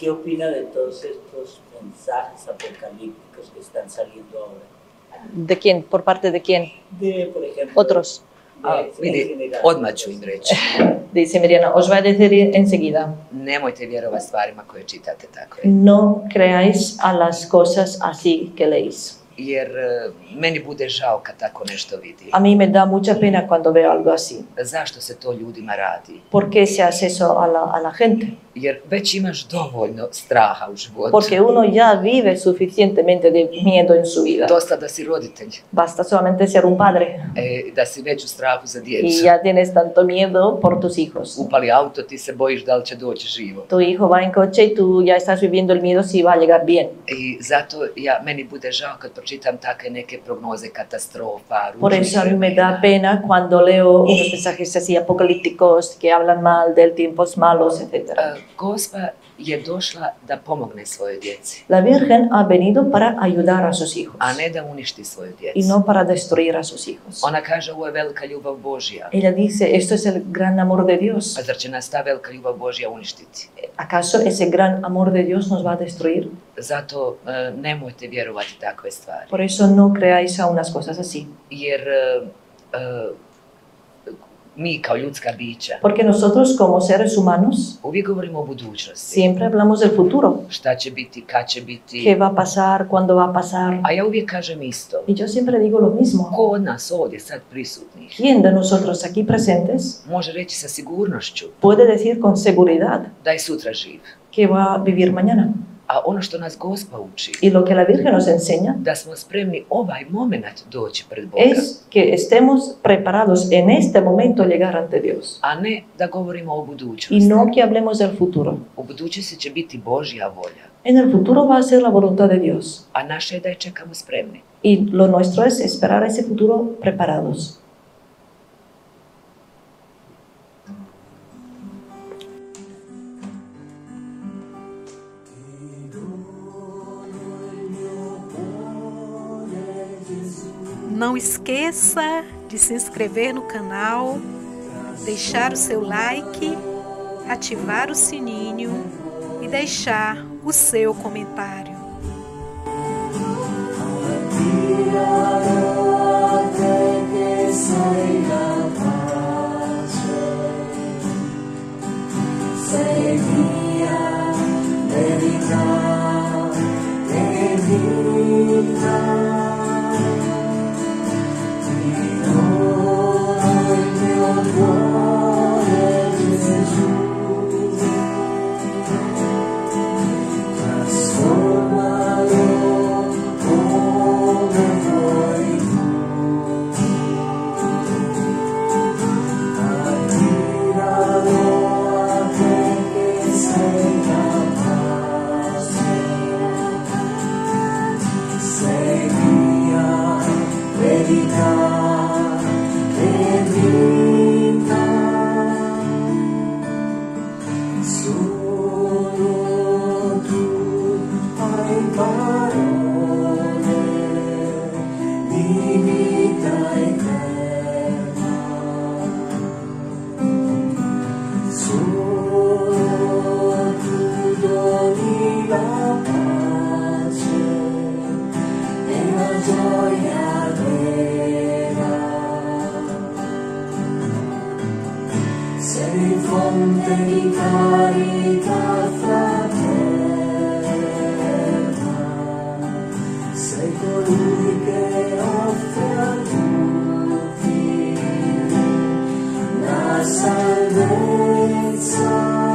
¿Qué opina de todos estos mensajes apocalípticos que están saliendo ahora? ¿De quién? ¿Por parte de quién? De, por ejemplo... Otros. Vidi, odmah ću im reći. Dice Mirjana, os va a decir enseguida. Nemojte vjerovati stvarima koje čitate tako. No creáis a las cosas así que leéis. Jer meni bude žao kad tako nešto vidi. A mí me da mucha pena cuando veo algo así. Zašto se to ljudima radi? ¿Por qué se hace eso a la gente? Jer već imaš dovoljno straha u životu. Porque uno ya vive suficientemente de miedo en su vida. Dosta da si roditelj. Basta solamente ser un padre. Da si već u strahu za djecu. Y ya tienes tanto miedo por tus hijos. Upali auto, ti se bojiš da li će doći živo. Tu hijo va en coche y tu ya estás viviendo el miedo si va a llegar bien. I zato meni bude žao kad pročitam takve neke prognoze katastrofa. Por eso a mí me da pena cuando leo unos mensajes así apocalípticos que hablan mal del tiempos malos, etc. Gospa je došla da pomogne svojoj djeci. La Virgen ha venido para ayudar a sus hijos. A ne da uništi svoju djecu. Y no para destruir a sus hijos. Ona kaže, ovo je velika ljubav Božja. Ella dice, esto es el gran amor de Dios. A zar će nas ta velika ljubav Božja uništiti? ¿Acaso ese gran amor de Dios nos va a destruir? Zato nemojte vjerovati takve stvari. Por eso no creáis a unas cosas así. Jer... mi kao ljudska bića. Porque nosotros como seres humanos uvijek govorimo o budućnosti. Siempre hablamos del futuro. Šta će biti, kad će biti. Que va pasar, cuando va pasar. A ja uvijek kažem isto. Y yo siempre digo lo mismo. Ko od nas ovdje sad prisutnih? ¿Quién de nosotros aquí presentes? Može reći sa sigurnošću. Puede decir con seguridad. Da je sutra živ. Que va a vivir mañana. A ono što nas Gospa uči, y lo que la Virgen nos enseña, da smo spremni ovaj moment doći pred Boga. Es que estemos preparados en este momento llegar ante Dios. A ne da govorimo o budućnosti. Y no que hablemos del futuro. U budućnosti će biti Božja volja. En el futuro va a ser la voluntad de Dios. A naše je da je čekamo spremni. Y lo nuestro es esperar ese futuro preparados. Não esqueça de se inscrever no canal, deixar o seu like, ativar o sininho e deixar o seu comentário. Salvezza